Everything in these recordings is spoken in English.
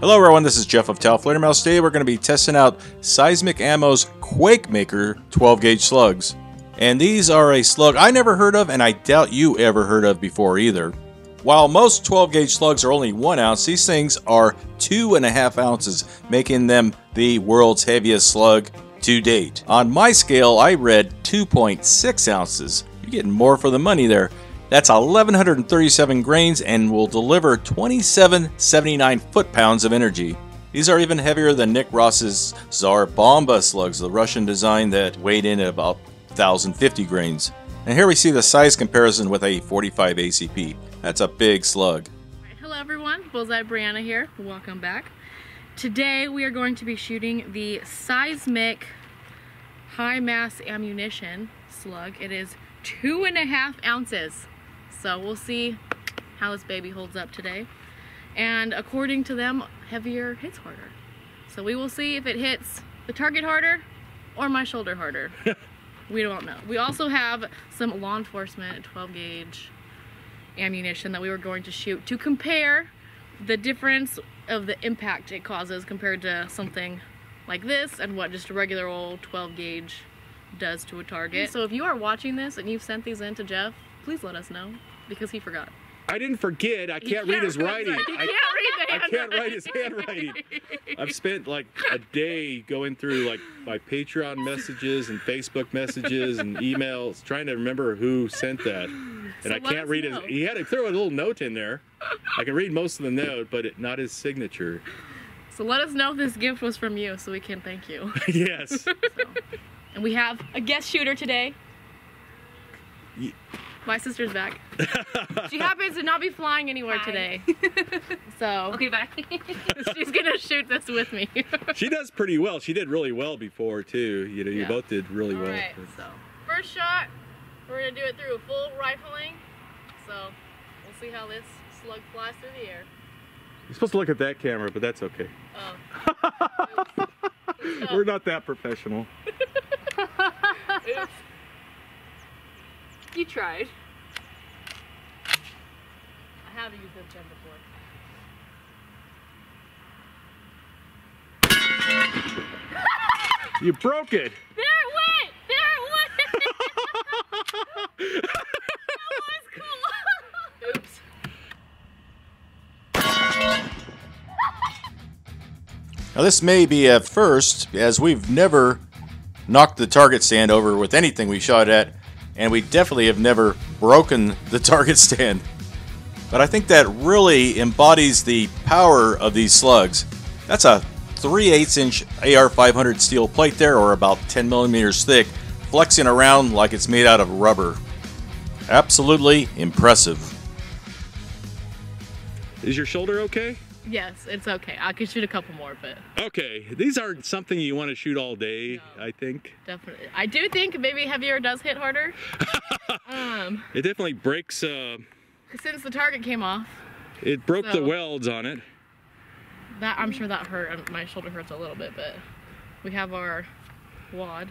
Hello everyone, this is Jeff of Tau Fledermaus. Today we're going to be testing out Seismic Ammo's Quake Maker 12 gauge slugs. And these are a slug I never heard of and I doubt you ever heard of before either. While most 12 gauge slugs are only 1 ounce, these things are 2.5 ounces, making them the world's heaviest slug to date. On my scale, I read 2.6 ounces. You're getting more for the money there. That's 1,137 grains and will deliver 2,779 foot-pounds of energy. These are even heavier than Nick Ross's Tsar Bomba slugs, the Russian design that weighed in at about 1,050 grains. And here we see the size comparison with a 45 ACP. That's a big slug. Hello everyone, Bullseye Brianna here. Welcome back. Today we are going to be shooting the Seismic High Mass Ammunition slug. It is 2.5 ounces. So we'll see how this baby holds up today. And according to them, heavier hits harder. So we will see if it hits the target harder or my shoulder harder. We don't know. We also have some law enforcement 12 gauge ammunition that we were going to shoot to compare the difference of the impact it causes compared to something like this and what just a regular old 12 gauge does to a target. So if you are watching this and you've sent these in to Jeff, please let us know, because he forgot. I didn't forget. I can't read his writing. I can't read his handwriting. I've spent like a day going through like my Patreon messages and Facebook messages and emails trying to remember who sent that. And so I can't read his. He had to throw a little note in there. I can read most of the note, but not his signature. So let us know if this gift was from you so we can thank you. Yes. So. And we have a guest shooter today. Yeah. My sister's back. She happens to not be flying anywhere today. So okay, bye. She's gonna shoot this with me. She does pretty well. She did really well before too. You know, you both did really well. Right, so first shot, we're gonna do it through a full rifling. So we'll see how this slug flies through the air. You're supposed to look at that camera, but that's okay. Oh. We're not that professional. Oops. You tried. I have used this gem before. You broke it! There it went! There it went! That was cool! Oops. Now this may be a first, as we've never knocked the target stand over with anything we shot at. And we definitely have never broken the target stand. But I think that really embodies the power of these slugs. That's a 3/8-inch AR500 steel plate there, or about 10 millimeters thick, flexing around like it's made out of rubber. Absolutely impressive. Is your shoulder okay? Yes, it's okay. I could shoot a couple more, but... Okay, these aren't something you want to shoot all day, no, I think. Definitely. I do think maybe heavier does hit harder. It definitely breaks... Since the target came off. It broke the welds on it. That, I'm sure that hurt. My shoulder hurts a little bit, but we have our wad.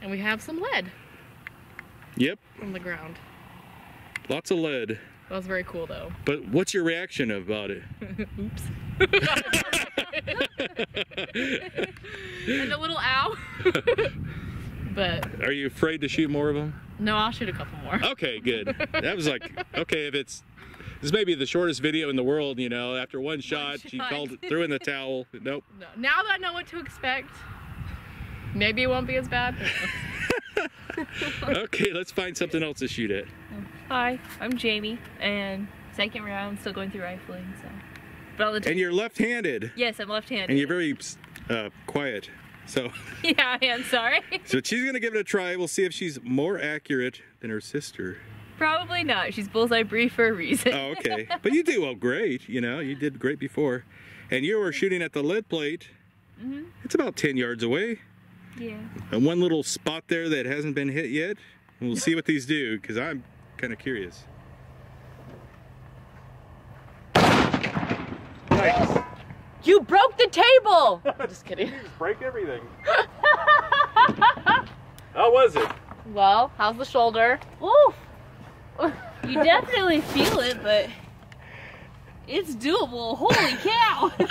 And we have some lead. Yep. From the ground. Lots of lead. That was very cool, though. But what's your reaction about it? Oops. And a little ow. But are you afraid to shoot more of them? No, I'll shoot a couple more. Okay, good. That was like, okay, if it's... This may be the shortest video in the world, you know. After one shot, she threw in the towel. Nope. No. Now that I know what to expect, maybe it won't be as bad. Okay, let's find something else to shoot at. Hi, I'm Jamie, and second round, still going through rifling, so. And you're left-handed. Yes, I'm left-handed. And you're very quiet, so. Yeah, I am, sorry. So she's gonna give it a try. We'll see if she's more accurate than her sister. Probably not. She's Bullseye Bree for a reason. Oh, okay. But you do great, you know. You did great before. And you were shooting at the lead plate. Mm-hmm. It's about 10 yards away. Yeah. And one little spot there that hasn't been hit yet. And we'll see what these do, because I'm kind of curious. Nice. You broke the table! I'm just kidding. You break everything. How was it? Well, how's the shoulder? Oof! You definitely feel it, but It's doable. Holy cow!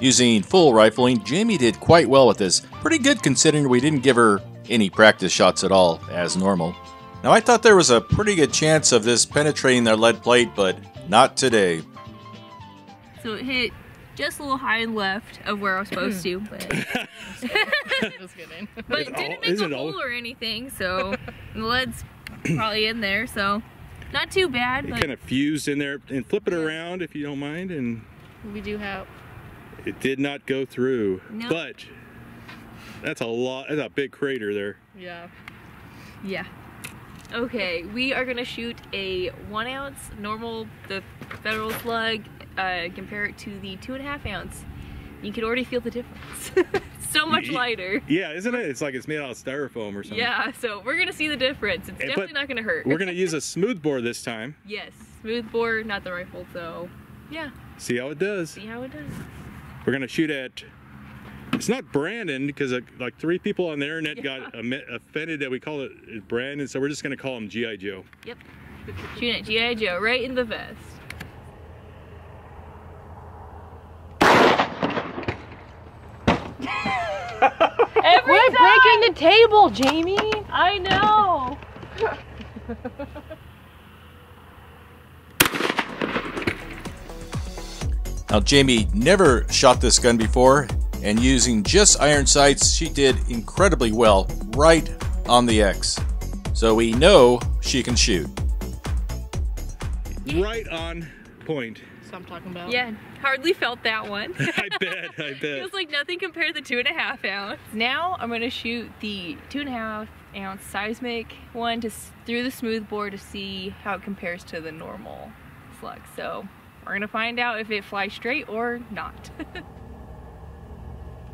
Using full rifling, Jamie did quite well with this. Pretty good considering we didn't give her any practice shots at all, as normal. Now I thought there was a pretty good chance of this penetrating their lead plate, but not today. So it hit just a little high and left of where I was supposed to, but just kidding. But it didn't make a hole or anything, so the lead's probably in there, so not too bad. It kind of fused in there, and flip it around if you don't mind. And we do have. It did not go through, no. But that's a lot. That's a big crater there. Yeah. Yeah. Okay, we are gonna shoot a 1 ounce normal, the federal slug. Compare it to the 2.5 ounce. You can already feel the difference. So much lighter. Yeah, isn't it? It's like it's made out of styrofoam or something. Yeah, so we're gonna see the difference. It's definitely not gonna hurt. We're gonna use a smooth bore this time. Yes, smooth bore, not the rifle. So, yeah. See how it does. See how it does. We're gonna shoot at. It's not Brandon because like 3 people on the internet got offended that we call it Brandon, so we're just gonna call him G.I. Joe. Yep. Shoot at G.I. Joe right in the vest. We're breaking the table, Jamie. I know. Now, Jamie never shot this gun before, and using just iron sights, she did incredibly well right on the X. So we know she can shoot. Right on point. I'm talking about. Yeah, hardly felt that one. I bet, I bet. It was like nothing compared to the 2.5 ounce. Now I'm gonna shoot the 2.5 ounce seismic one through the smooth bore to see how it compares to the normal slug. So we're gonna find out if it flies straight or not.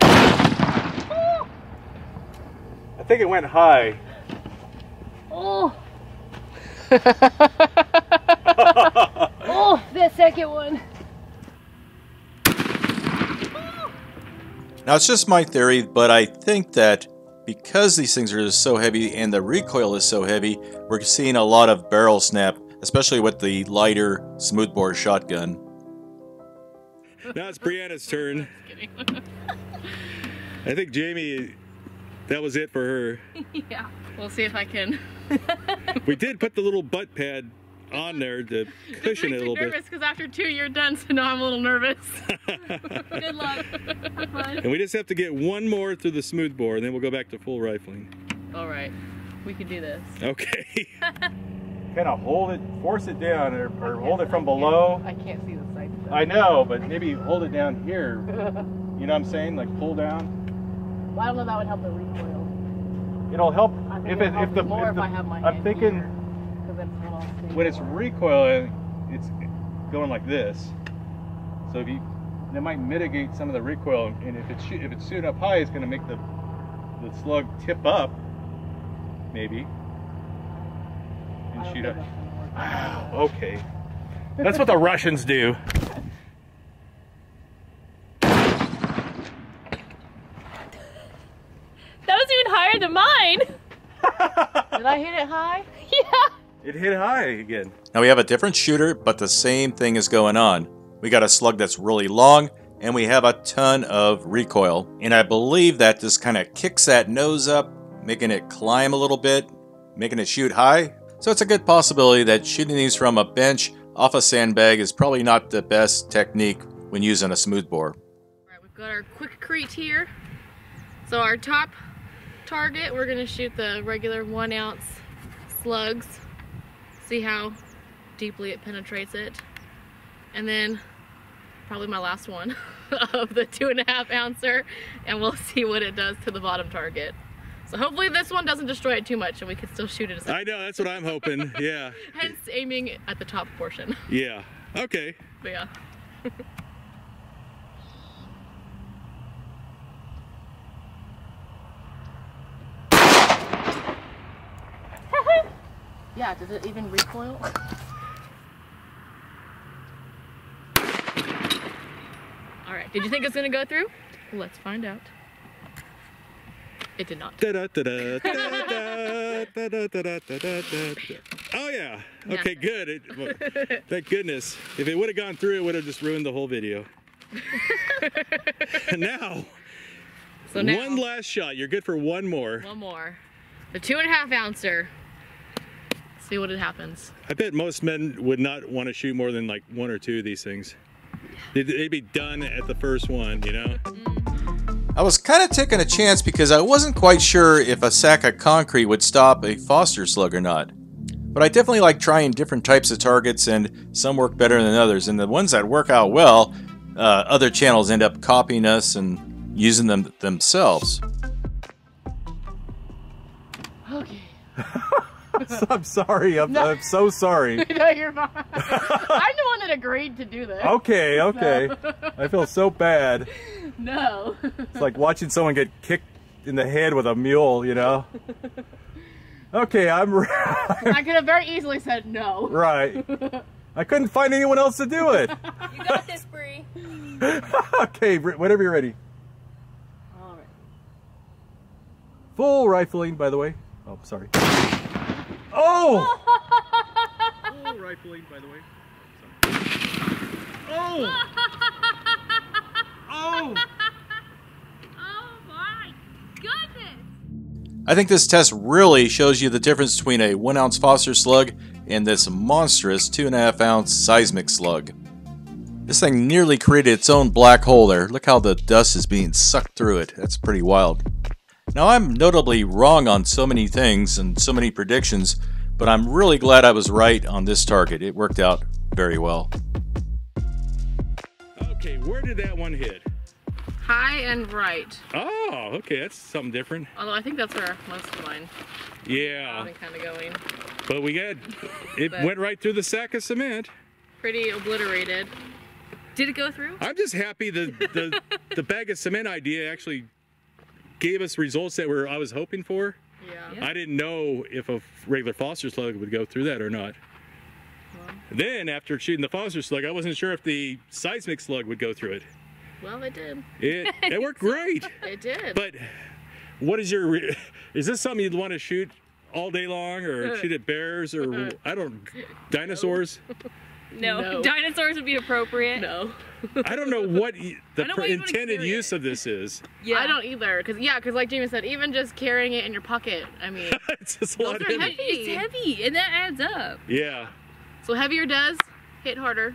I think it went high. Oh. Oh, that second one. Now, it's just my theory, but I think that because these things are so heavy and the recoil is so heavy, we're seeing a lot of barrel snap, especially with the lighter smoothbore shotgun. Now it's Brianna's turn. I think Jamie, that was it for her. Yeah, we'll see if I can. We did put the little butt pad on there to cushion it a little bit. Because after 2 you're done, so now I'm a little nervous. Good luck. Have fun. And we just have to get one more through the smooth bore, and then we'll go back to full rifling. All right, we can do this. Okay. Kind of hold it, force it down, or hold it from below. I can't see the sights. I know, but maybe hold it down here. You know what I'm saying? Like pull down. Well, I don't know. That would help the recoil. It'll help if I have my I'm thinking. Here. When it's recoiling, it's going like this. So if you, that might mitigate some of the recoil. And if it's shooting up high, it's going to make the slug tip up, maybe, and shoot up. Okay, that's what the Russians do. That was even higher than mine. Did I hit it high? Yeah. It hit high again. Now we have a different shooter, but the same thing is going on. We got a slug that's really long, and we have a ton of recoil. And I believe that this kind of kicks that nose up, making it climb a little bit, making it shoot high. So it's a good possibility that shooting these from a bench off a sandbag is probably not the best technique when using a smoothbore. All right, we've got our quickcrete here. So our top target, we're gonna shoot the regular 1 ounce slugs. See how deeply it penetrates it, and then probably my last one of the 2.5 ouncer, and we'll see what it does to the bottom target. So hopefully this one doesn't destroy it too much and we can still shoot it. I know, that's what I'm hoping. Yeah. Hence aiming at the top portion. Yeah. Okay. But yeah. Yeah, does it even recoil? Alright, did you think it's gonna go through? Let's find out. It did not. Da-da-da-da-da-da. Oh yeah. Okay, good. Thank goodness. If it would have gone through, it would have just ruined the whole video. So now, one last shot. You're good for one more. One more. The 2.5 ouncer. See what happens. I bet most men would not want to shoot more than like 1 or 2 of these things. They'd be done at the first one, you know? I was kind of taking a chance because I wasn't quite sure if a sack of concrete would stop a Foster slug or not. But I definitely like trying different types of targets, and some work better than others. And the ones that work out well, other channels end up copying us and using them themselves. Okay. I'm sorry. I'm so sorry. No, you're fine. I'm the one that agreed to do this. Okay, okay. No. I feel so bad. No. It's like watching someone get kicked in the head with a mule, you know? Okay, I'm... I could have very easily said no. Right. I couldn't find anyone else to do it. You got this, Bree. Okay, whenever you're ready. All right. Full rifling, by the way. Oh, sorry. Oh! Full rifling, by the way. Oh! Oh! Oh my goodness! I think this test really shows you the difference between a 1 ounce Foster slug and this monstrous 2.5 ounce seismic slug. This thing nearly created its own black hole there. Look how the dust is being sucked through it. That's pretty wild. Now, I'm notably wrong on so many things and so many predictions, but I'm really glad I was right on this target. It worked out very well. Okay, where did that one hit? High and right. Oh, okay, that's something different. Although I think that's where most of mine. Yeah. Kind of going. But we got it went right through the sack of cement. Pretty obliterated. Did it go through? I'm just happy the bag of cement idea actually gave us results that I was hoping for. Yeah. I didn't know if a regular Foster slug would go through that or not. Well. Then after shooting the Foster slug, I wasn't sure if the seismic slug would go through it. Well, it did. It worked great. It did. But what is your? Is this something you'd want to shoot all day long, or shoot at bears, or I don't dinosaurs? No. No, dinosaurs would be appropriate. No. I don't know what the intended use of this is. Yeah, I don't either. Because like Jamie said, even just carrying it in your pocket, I mean, it's just a lot heavy. It's heavy, and that adds up. Yeah. So heavier does hit harder.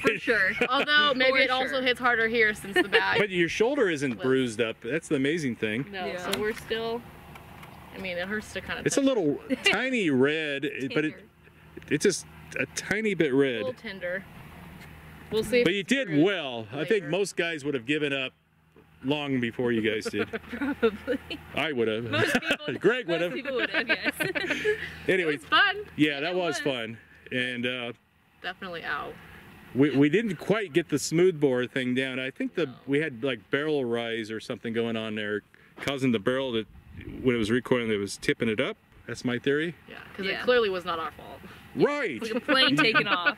For sure. Although maybe it also hits harder here since the bag. But your shoulder isn't bruised up. That's the amazing thing. No, yeah. So we're still. I mean, it hurts to kind of. It's a little tiny red, but it's just a tiny bit red. A little tender. We'll see. But you did well. Later. I think most guys would have given up long before you guys did. Probably. I would have. Most people. Greg would have. Most people would have. Yes. Anyway. It was fun. Yeah, that was fun, and definitely out. We didn't quite get the smoothbore thing down. I think we had like barrel rise or something going on there, causing the barrel to, when it was recoiling, it was tipping it up. That's my theory. Yeah, because it clearly was not our fault. Right. Like a plane taking off.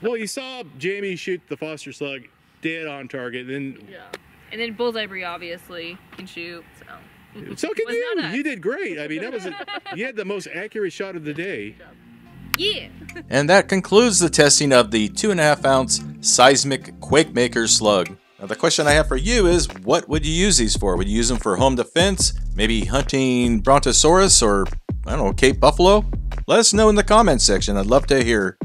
Well, you saw Jamie shoot the Foster slug dead on target. Then and then Bullseye Brie obviously can shoot. So can you. You did great. I mean, that was you had the most accurate shot of the day. Yeah. And that concludes the testing of the 2.5 ounce seismic Quake Maker slug. Now the question I have for you is, what would you use these for? Would you use them for home defense? Maybe hunting brontosaurus, or I don't know, Cape buffalo? Let us know in the comments section. I'd love to hear.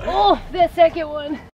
Oh, that second one.